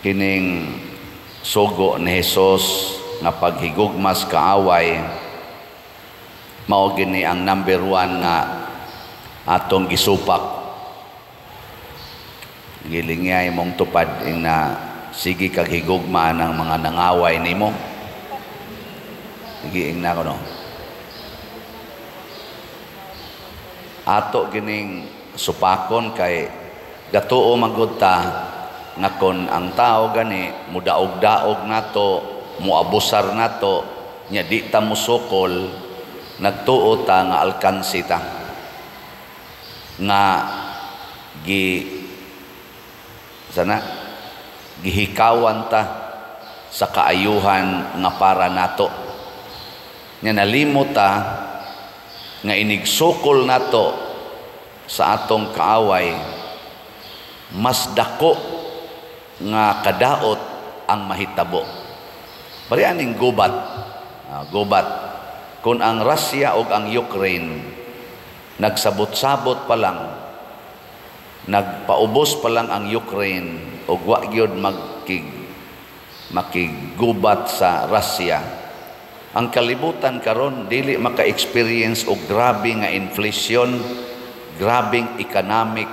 kining sugo ni Jesus nga paghigugmas kaaway mao gini ang number 1 nga atong gisupak. Gilingay mong tupad na sige kag higugma ng mga nangaway nimo. Giing na ko no. Ato gining supakon kay gatuo magudta nga kon ang tao gani mudaog-daog nato, muabusar nato, nya di ta musukol, nagtuo ta nga alkansi ta nga gi sana gihikawan ta sa kaayuhan nga para nato, nya nalimot ta nga inigsukol nato sa atong kaaway mas dako nga kadaot ang mahitabo. Barianing gubat. Gubat. Kung ang Russia o ang Ukraine nagsabot-sabot pa lang, nagpaubos pa lang ang Ukraine o wa gyud makigubat sa Russia, ang kalibutan karon dili maka-experience o grabe nga inflation, grabing economic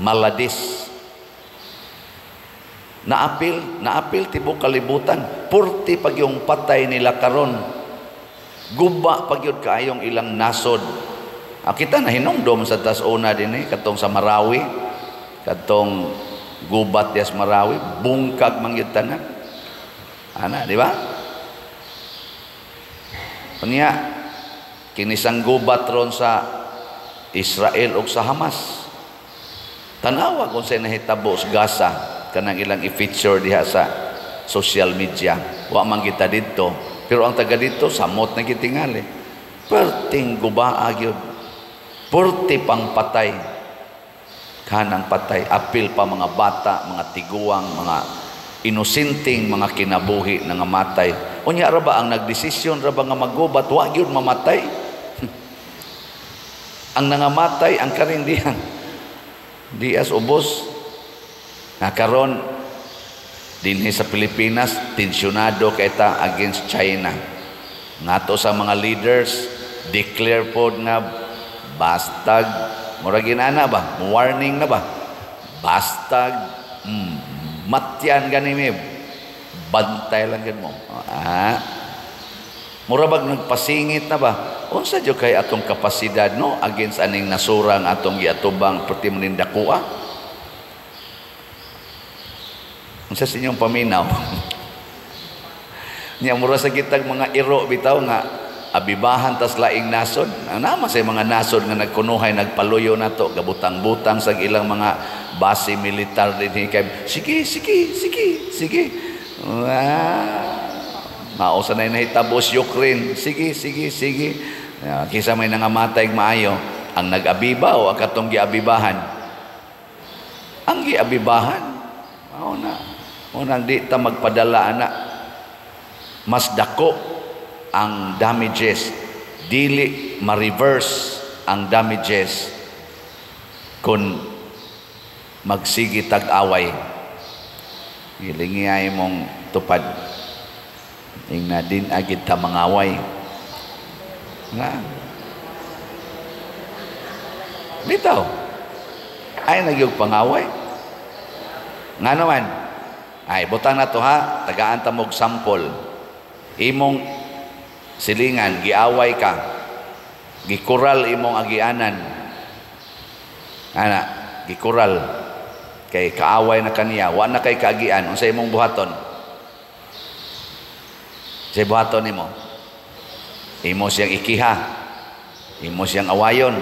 maladis. Naapil tibok kalibutan. 40 pag yung patay nila karon. Guba pag yun kaayong ilang nasod. Kita na hinungdom sa Tasuna din eh. Katong sa Marawi. Katong gubat yas Marawi. Bungkag mangyutan na. Ana, di ba? Kanya, kinisang gubat ron sa Israel o sa Hamas. Tanawa kung sa nahitabo sa Gaza. Kanang ilang i-feature diha sa social media. Wa man kita dito. Pero ang taga dito, samot na kitingali. Perting gubaa yun. 40 pang patay. Kanang patay. Apil pa mga bata, mga tiguang, mga inusinting, mga kinabuhi na nga matay. Unya ra ba ang nagdesisyon ra ba nga magubat? Wa yun mamatay. Ang nangamatay, ang karindihan. Dias ubos. Nakaroon din sa Pilipinas tensyonado kita against China. Nato sa mga leaders declare pod na bastag muragin ana ba warning na ba bastag matyan ganimib bantay lang gid mo murabag nagpasingit na ba unsa jud kay atong kapasidad no against aning nasurang atong giatubang perti manindakua. Unsa sa inyong paminaw? Niya mura sa kitag mga iro bitaw nga abibahan tas laing nasod. Ang naman sa mga nasod nga nagkunuhay nagpaluyo nato gabutang-butang sa ilang mga base militar din kay sige. Mao sa nay nahitabos Ukraine. Sige. Kisa may nangamatay maayo ang nag-abiba o ang katong giabibahan. Ang giabibahan mao na. Unang di ta magpadala ana mas dako ang damages dili ma-reverse ang damages kun magsigi tag-away. Gilingi ay mong tupad ingna din agit ta mangaway na bitaw ay nagyog pangaway nga naman. Ay, butang na to ha, tagaan ta mog sampol. Imong silingan, giaway ka, gikural imong agianan. Ana, gikural. Kay kaaway na kaniya, wa na kay kaagian. Unsa imong buhaton? Sa buhaton nimo. Imo siyang ikiha. Imo siyang awayon.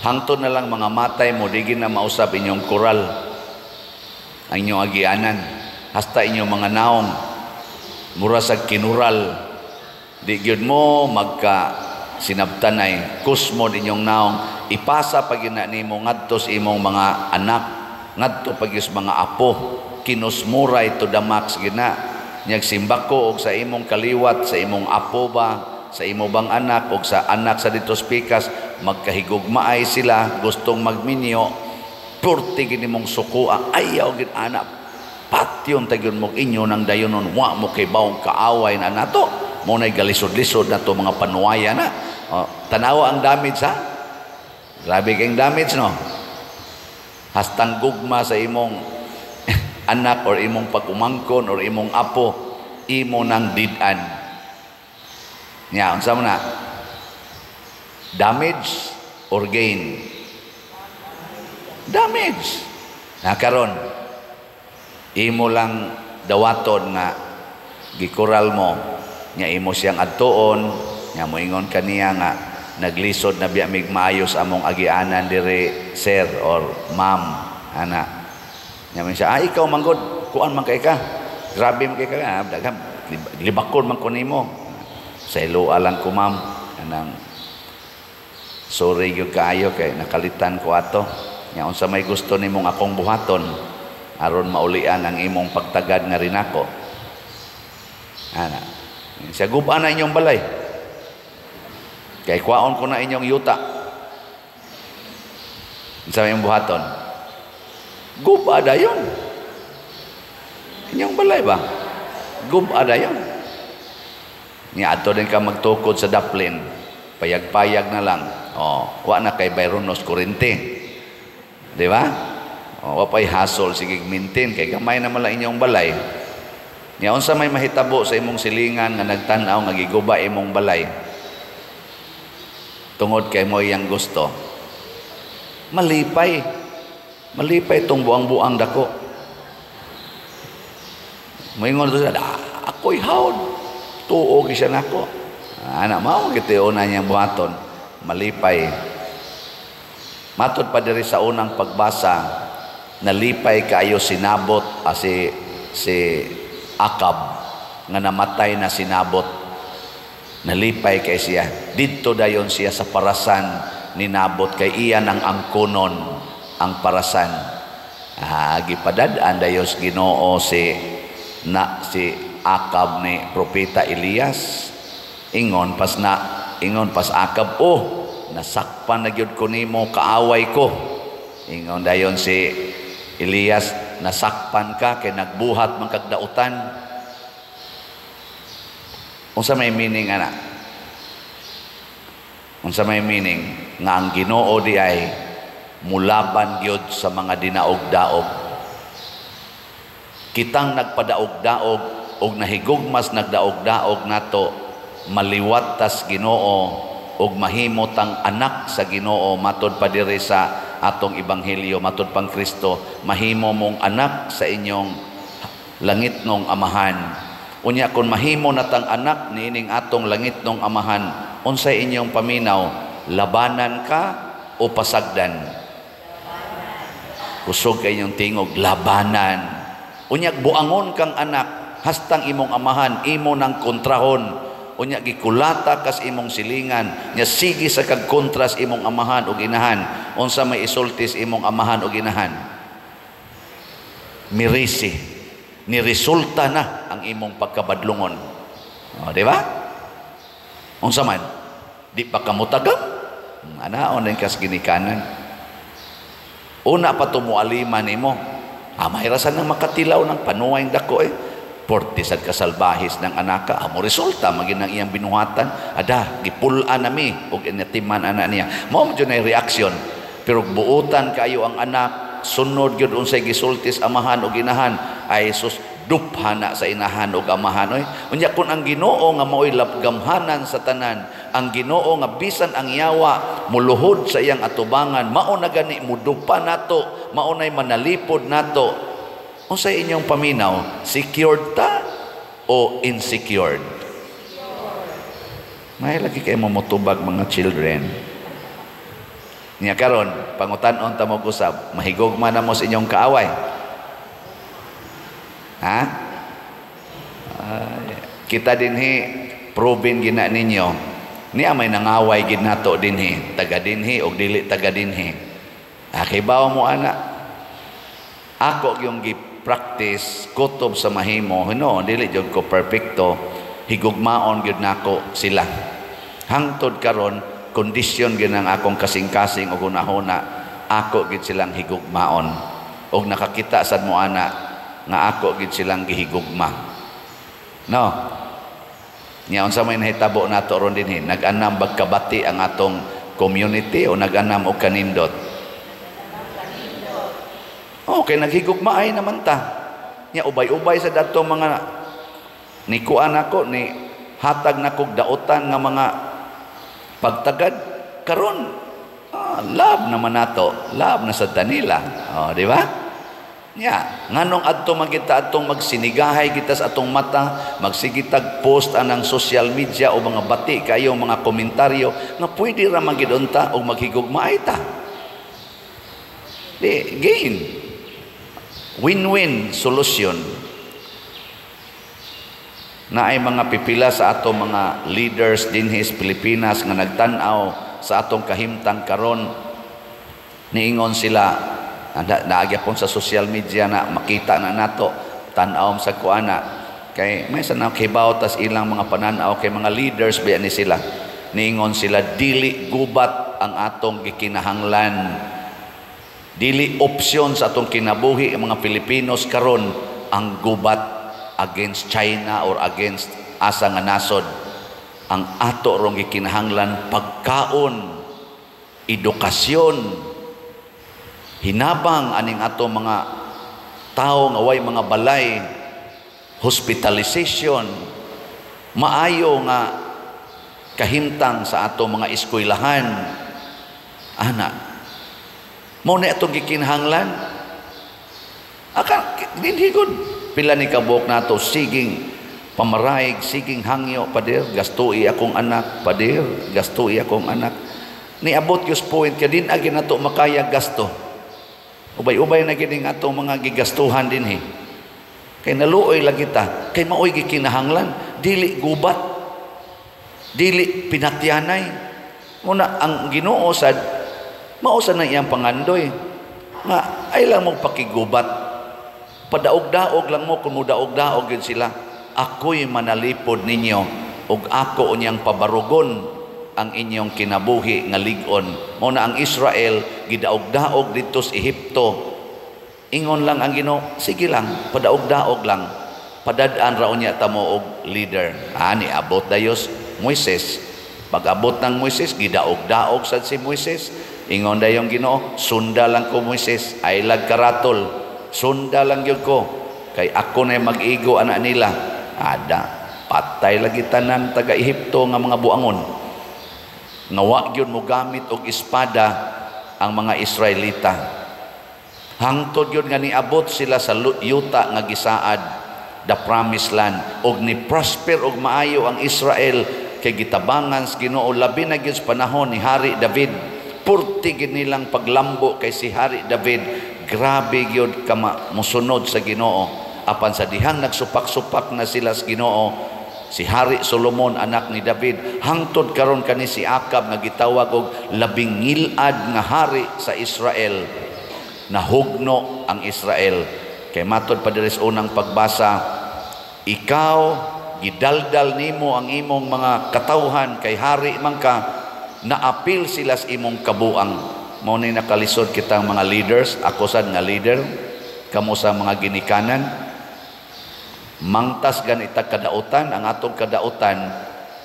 Hangtod na lang mga matay mo, di gina mausab inyong kural. Ang inyong agianan hasta inyong mga naong murasag kinural di gyud mo magka sinabtanay kusmo inyong naong ipasa pag ina nimo ngadto sa imong mga anak ngadto pagyus mga apo kinusmuray to the max gina nagsimbako og sa imong kaliwat sa imong apo ba sa imong bang anak og sa anak sa dito spikas magkahigugmaay sila gustong magminyo porti gini mong sukua, ayaw gin anak, patyon tagyon mong inyo nang dayonon, wa mo kay baong kaaway na nato, muna'y galisod-lisod na to mga panuwaya na. O, tanawa ang damage ha? Grabe kayong damage no? Hastang gugma sa imong anak or imong pagkumangkon or imong apo, imo nang didan. Nya, unsa man na? Damage or gain? Damage. Nakaron, imo lang dawaton nga gikural mo, nya imo siyang adtoon, nya moingon kaniya nga naglisod na biya migmayos among agianan dire sir or ma'am ana. Nya man siya, ikaw manggod, kuan man kay ka. Grabe man kay ka, daghan libakol man ko nimo. Saylo alang ko ma'am anang sorry gyud kaayo kay nakalitan ko ato. Nya unsa may gusto nimong akong buhaton aron maulian ang imong pagtagad nga rinako ana. Sa guban na inyong balay kay kwaon ko na inyong yuta. Unsa may buhaton guba dayon inyong balay ba guba dayon. Nya adto din ka magtukod sa daplin, payag-payag na lang. Oh wa na kay Byronos Corinthians. Di ba? O, wapay hasol, sige maintain kay gamay na mala inyong balay. Nya unsa may mahitabo sa imong silingan nga nagtan-aw nga giguba imong balay tungod kay mo iyang gusto? Malipay. Malipay tong buang-buang dako. Moingon sa ako'y haon. Tuo gyud siya nako. Ana mao gituyunan niyang buhaton. Malipay. Matod pa diri sa unang pagbasa, nalipay kayo sinabot si Akab nga namatay na sinabot. Nalipay kay siya. Dito dayon siya sa parasan ni Nabot kay iyan ang angkonon ang parasan. Gipadad-an dayos Ginoo si Akab ni propeta Elias. Ingon pas Akab, oh nasakpan na gyud ko nimo kaaway ko. Ingon dayon si Elias, nasakpan ka kay nagbuhat man kag dautan. Unsa may meaning ana? Unsa may meaning nga ang Ginoo di ay mulaban gyud sa mga dinaog-daog. Kitang nagpadaog-daog og nahigugmas nagdaog-daog nato, maliwatas Ginoo og mahimot ang anak sa Ginoo. Matod pa diri sa atong ebanghelyo, matod pang Kristo, mahimo mong anak sa inyong langitnong amahan. Unya kun mahimo natang anak niining atong langitnong amahan, unsay inyong paminaw? Labanan ka o pasagdan? Kusog kay inyong tingog, labanan. Unya buangon kang anak hastang imong amahan, imo nang kontrahon. Unya gikulata kas imong silingan, nya sige sa kagkontras imong amahan o ginahan. Unsa may isultis imong amahan o ginahan? Mirisi. Niresulta na ang imong pagkabadlungon. O, di ba? Unsa man? Di pa ka mutagam? Anaon din kas ginikanan. Una pa tumualiman nimo. Mahirasan nang makatilaw ng panuwayng dako eh. Portis at kasalbahis ng anaka, amo resulta maging ng iyang binuhatan, ada gipulan nami o inatiman anak niya. Mao man jud nay reaksyon, pero buutan kayo ang anak, sunod gyud unsay gisultis amahan o ginahan, ay sus duphana sa inahan o amahan. Unya kun ang Ginoo nga maoy labgamhanan sa tanan, ang Ginoo nga bisan ang yawa muluhod sa iyang atubangan, mao na gani mudupa nato, mao nay manalipod nato. Unsay inyong paminaw, secured ta o insecured? May lagi kayo mamutubag mga children. Nya karon, pangutan-on ta mag-usab, mahigugma na mo sa inyong kaaway. Ha? Kita dinhi proven gina ninyo, niya may nangaway gid nato dinhi, taga dinhi og dili taga dinhi. Akibaw mo ana. Ako yung practice kutob sa mahimo, no, dili jud ko perfecto, higugmaon gyud nako sila. Hangtod karon, kondisyon gyud ang akong kasing-kasing og una-una, ako gid silang higugmaon og nakakita sad mo ana nga ako gid silang gihigugma. No. Nya unsa may nahitabo nato ron dinhi, nag-anam bagkabati ang atong community o nag-anam og kanindot? Okay, naghigugma ay naman ta. Nya ubay-ubay sa datong mga ni kuan ako ni hatag nakog daotan nga mga pagtagad karon love naman nato, love na sa tanila, oh, di ba? Yeah. Nganong adto magkita atong magsinigahay kita sa atong mata, magsigitag post anang social media o mga bati kayo mga komentaryo nga pwede ra magidunta o maghigugmaay ta. Di gain, win-win solution na ay mga pipila sa ato mga leaders dinhi sa Pilipinas nga nagtan-aw sa atong kahimtang karon, niingon sila naagyapon sa social media na makita na nato tan-awm sa kuana kay may sa nakibaw tas ilang mga pananaw kay mga leaders ba ni sila niingon sila dili gubat ang atong gikinahanglan, dili opsyon sa atong kinabuhi ang mga Pilipinos karon ang gubat against China or against asa nga nasod. Ang ato rong gikinahanglan pagkaon, edukasyon, hinabang aning ato mga tao nga way mga balay, hospitalization, maayo nga kahimtang sa ato mga eskwelahan. Ana, mao na atong gikinahanglan. Aka dinhigod pila ni kabuok nato siging pamaraig, siging hangyo, padir, gastoi akong anak, padir, gastoi akong anak. Niabot yus point, kadin agin ato makaya gasto. Ubay-ubay na gining ato mga gigastuhan din eh. Kay naluoy lang kita, kay maoy gikinahanglan, dili gubat, dili pinatyanay. Muna, ang ginuosad, maosad na iyang pangandoy. Nga, ay lang mong pakigubat. Padaog-daog lang mo, kung mudaog-daog yun sila. Ako'y manalipod ninyo ug ako unyang pabarugon ang inyong kinabuhi nga lig-on. Mao na ang Israel gidaog-daog dito sa Ehipto. Ingon lang ang Ginoo, sige lang, padaog-daog lang. Padad-an ra unya ta mo og leader. Ani abot dayos Moises. Pag-abot ng Moises gidaog-daog sad si Moises. Ingon dayong Ginoo, sunda lang ko Moises, ay lag karatol. Sunda lang gyud ko kay ako na mag-igo anak nila. Ada patay lagi tanan taga Ehipto nga mga buangon nga wa gyud mo gamit og espada ang mga Israelita. Hangtod gyud nga niabot sila sa yuta nga gisaad, the promised land, og ni prosper og maayo ang Israel kay gitabangan sa Ginoo labi na gyud sa panahon ni Hari David. Purti gid nilang paglambo kay si Hari David, grabe gyud ka mosunod sa Ginoo. Apan sa dihang nagsupak-supak na sila sa Ginoo, si Hari Solomon anak ni David, hangtod karon kani si Akab nga gitawag og labing ngilad nga hari sa Israel. Nahugno ang Israel. Kay matod pa diri sa unang pagbasa, ikaw gidaldal nimo ang imong mga katawhan kay hari mangka, naapil sila sa imong kabuang. Mao ni nakalisod kitang mga leaders, ako sad nga leader, kamo sa mga ginikanan, mangtas ganita kadaotan, ang atong kadaotan,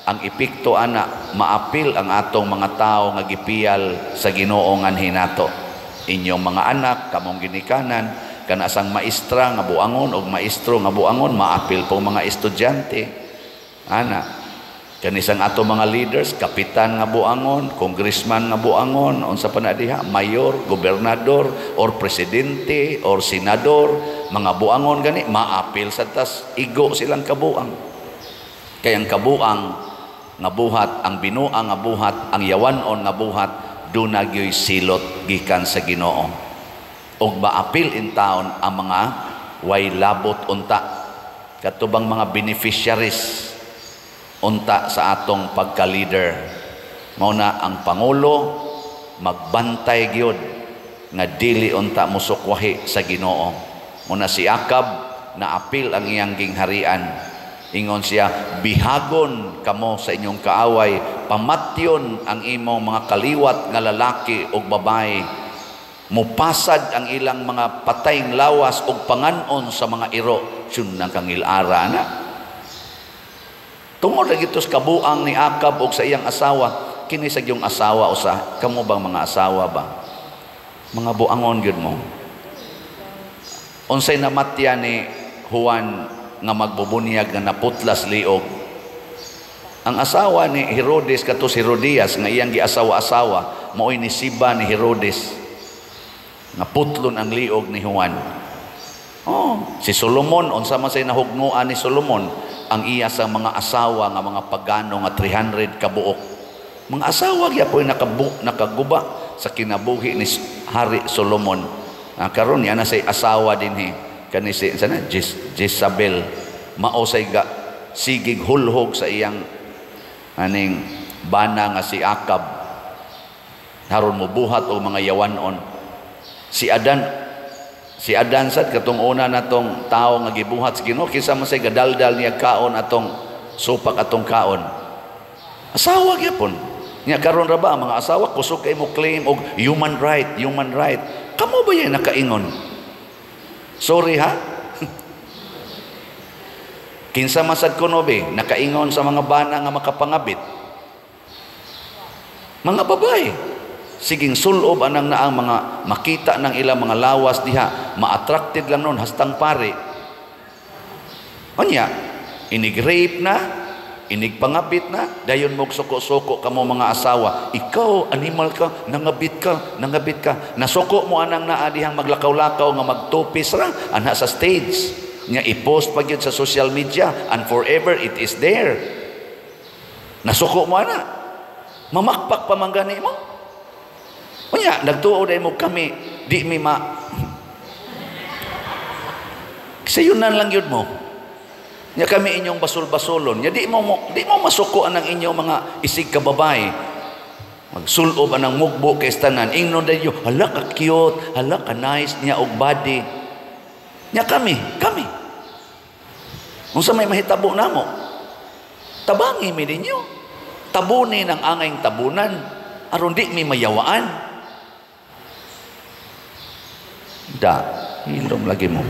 ang epekto ana, maapil ang atong mga tao nga gipiyal sa Ginoongan hinato. Inyong mga anak, kamong ginikanan, kanasang maestra nga buangon o maestro nga buangon, maapil pong mga estudyante. Ana, kanisang atong mga leaders, kapitan nga buangon, congressman nga buangon, unsa pa na diha, mayor, gobernador, or presidente, or senador, mga buangon gani, maapil sa tas, igo silang kabuang. Kaya ang kabuang nga buhat, ang binuang nga buhat, ang yawanon nga buhat, dunagyoy silot gikan sa Ginoo. Og maapil in town ang mga way labot unta. Katubang mga beneficiaries unta sa atong pagka-leader. Mao na ang Pangulo magbantay gyud nga dili unta musukwahi sa Ginoo. Muna si Akab na apil ang iyang gingharian. Ingon siya, bihagon kamo sa inyong kaaway, pamatyon ang imong mga kaliwat nga lalaki o babae. mupasad ang ilang mga patayng lawas o panganon sa mga iro sun nang kangilara na tungod lagi tos kabuang ni Akab og sa iyang asawa kini sa iyong asawa usa kamo bang mga asawa ba mga buangon gyud mo unsay namatya ni Juan nga magbubunyag nga naputlas liog ang asawa ni Herodes kato si Herodias nga iyang giasawa-asawa mao ni Siba ni Herodes naputlon ang liog ni Juan. Oh, si Solomon, unsa man say nahugnoan ni Solomon, ang iya sa mga asawa nga mga pagano nga 300 kabuok. Mga asawa gyapoy nakaguba sa kinabuhi ni Hari Solomon. Karon niya na say asawa dinhi kani si sana Jezabel mao say sigig hulhog sa iyang aning bana nga si Akab. Haron mobuhat og mga yawanon. Si Adan sad katong una natong tao nga gibuhat sa Ginoo kinsa man say gadaldal niya kaon atong supak atong kaon. Asawa gyapon. Nya karon ra ba ang mga asawa kusog kay mo claim og human right. Kamo ba yan nakaingon? Sorry ha. Kinsa man sad kunobe nakaingon sa mga bana nga makapangabit. Mga babae siging sulob anang na ang mga makita ng ilang mga lawas diha ma-attracted lang nun hastang pare o niya inigrape na inigpangabit na dayon mong suko-suko kamo mga asawa ikaw animal ka nangabit ka nasuko mo anang naa dihang maglakaw-lakaw nga magtupis ra anha sa stage niya i-post pa yun sa social media and forever it is there nasuko mo ana mamakpak pamanggani mo. Unya, nagtuo dahil mo kami, di mi ma. Kasi yun lang yun mo. Nya kami inyong basol-basolon. Nya di mo masukoan ang inyong mga isig kababay. Magsulob anang mugbo kay istanan. Ingnon dahil yun, hala ka cute, hala ka nice, niya og body. Nya kami. Kung sa may mahitabo na mo, tabangi mi ninyo. Tabunin ang angayng tabunan. Aron di mi mayawaan. Da, hilom lagi mo.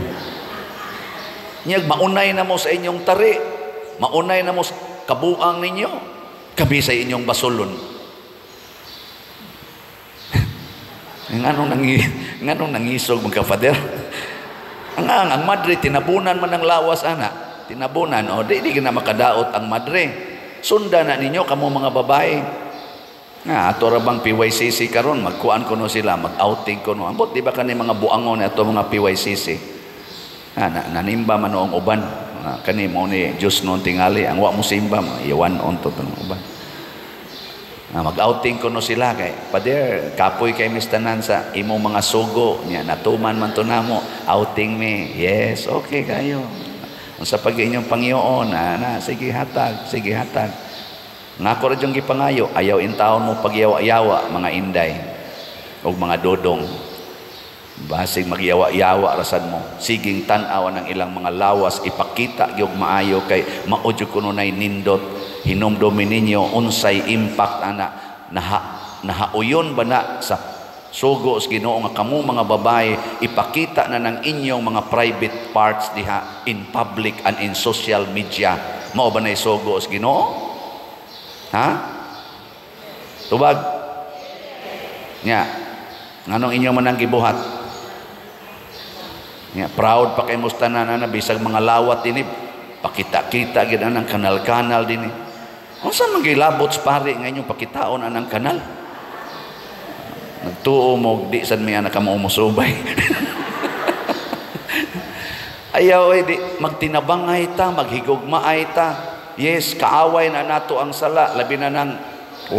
Nyag maunay na mo sa inyong tari, maunay na mo sa kabuang ninyo, kabisa inyong basolon. Nganong nangisog mga kapader? Ang madre, tinabunan man ang lawas, ana. Tinabunan, o, di ka na makadaot ang madre. Sunda na ninyo, kamo mga babae. Nga, ato ra bang PYCC karon magkuan kuno sila, mag-outing kuno. Ambot di ba kani mga buangon ato mga PYCC. Nga, nanimba man noong uban. Nga, kani mo ni Diyos noong tingali, ang wa mo simba, iwan on to noong uban. Nga, mag-outing kuno sila kay pader, kapoy kay mistanan sa imong mga sugo, nya natuman man to namo, outing me. Yes, okay kayo. Unsa pag inyong pangyoon, ana, sige hatag. Nako ra jung gipangayo ayaw intawon mo pagyawa-yawa mga inday og mga dodong basig magyawa-yawa rasan mo siging tan-aw ang ilang mga lawas ipakita gyud maayo kay maudyo kuno nay nindot hinomdomi ninyo unsay impact ana nahauyon ba na sa sugo sa Ginoo nga kamo mga babae ipakita na nang inyong mga private parts diha in public and in social media mao ba nay sugo sa Ginoo. Ha? Tubag? Nya. Nganong inyo man ang gibuhat? Nya, proud pa kay mustanana na bisag mga lawat dinhi. Pakita-kita gid anang kanal-kanal dinhi. Unsa man gilabot pare nga inyong pakitaon anang kanal? Nagtuo mo di sad mi ana kamo musubay. Ayaw di magtinabangay ta, maghigugmaay ta. Yes, kaaway na nato ang sala, labi na ng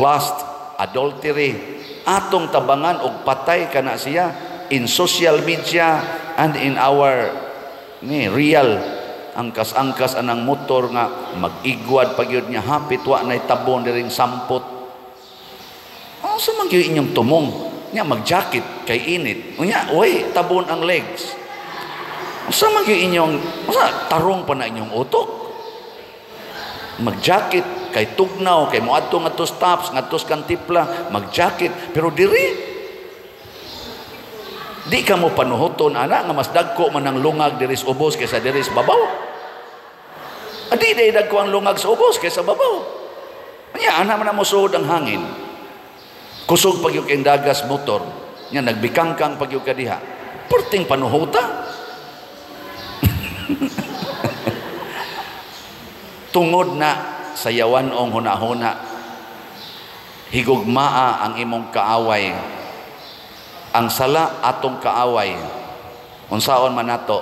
lust, adultery. Atong tabangan og patay kana siya in social media and in our real angkas-angkas anang motor nga mag-igwad pagyud niya hapit wa nay tabon diring sampot. Unsa man gyud inyong tumong? Nya magjacket kay init. Unya, oy, tabon ang legs. Unsa man gyud inyong tarong pa na inyong utok? Magjacket kay tugnaw kay moadto nga to stops nga to kantipla magjacket pero diri Di ka mo panuhoton, ana, nga mas dagko man ang lungag diris ubos kaysa diris babaw. Adi, di dagko ang lungag sa ubos kaysa babaw. Kaya, ana man na musuod ang hangin. Kusog pagyuk ang dagas motor. Yan, nagbikangkang pagyuk ka diha. Perting panuhota. Tungod na sayawan ong hunahuna, higugmaa ang imong kaaway, ang sala atong kaaway. Unsaon man nato,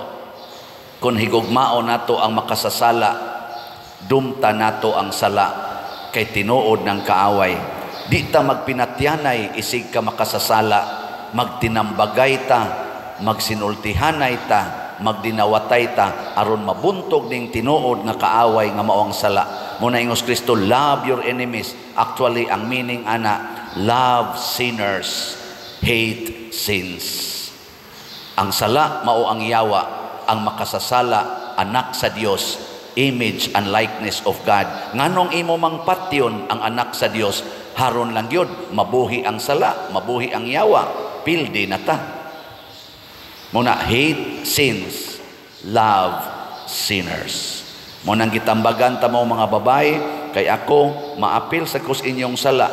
kung higugmao nato ang makasasala, dumta nato ang sala kay tinuod ng kaaway. Di ta magpinatyanay isig ka makasasala, magtinambagay ta, magsinultihanay ta, magdinawatay ta, aron mabuntog ning tinuod nga kaaway nga mao ang sala. Muna ingos Kristo, love your enemies. Actually, ang meaning ana, love sinners, hate sins. Ang sala mao ang yawa, ang makasasala anak sa Dios, image and likeness of God. Nganong imo mang patyon ang anak sa Dios, haron lang yun, mabuhi ang sala, mabuhi ang yawa, pildi na ta. Muna, hate sins, love sinners. Munang gitambagan ta mo mga babae, kay ako maapil sa kus inyong sala,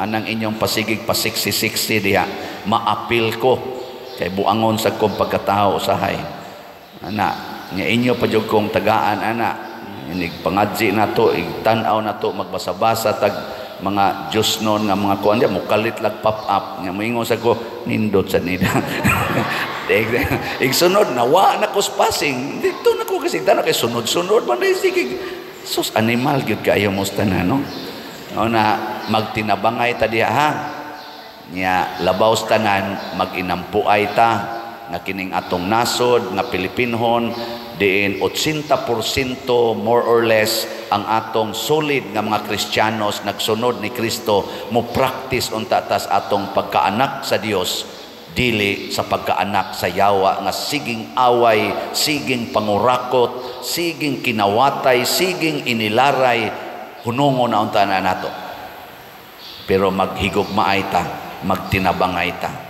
anang inyong pasigig pasiksi-siksi diha, maapil ko kay buangon sa kong pagkatao usahay. Ana, nga inyo pa jud kong tagaan ana, nigpangadzi na to, igtanaw na to, magbasa-basa tag mga Diyos noon nga mga kuwan diya, mukalit lag pop up nga moingon sa ko, nindot sa nida. Igsunod, nawa na ko spasing. Dito na ko kasi tanong kay sunod-sunod man sige. Sus, animal gyud kayo musta na, no? O na, magtinabangay ta diha, ha? Nya, labaws tanan, maginampuay ta, nga kining atong nasod, nga Pilipinhon, diin 80% more or less ang atong solid nga mga Kristiyanos nagsunod ni Kristo, mo practice unta tas atong pagkaanak sa Dios, dili sa pagkaanak sa yawa nga siging away, siging pangurakot, siging kinawatay, siging inilaray, hunungon na unta na nato. Pero maghigugmaay ta, magtinabangay ta.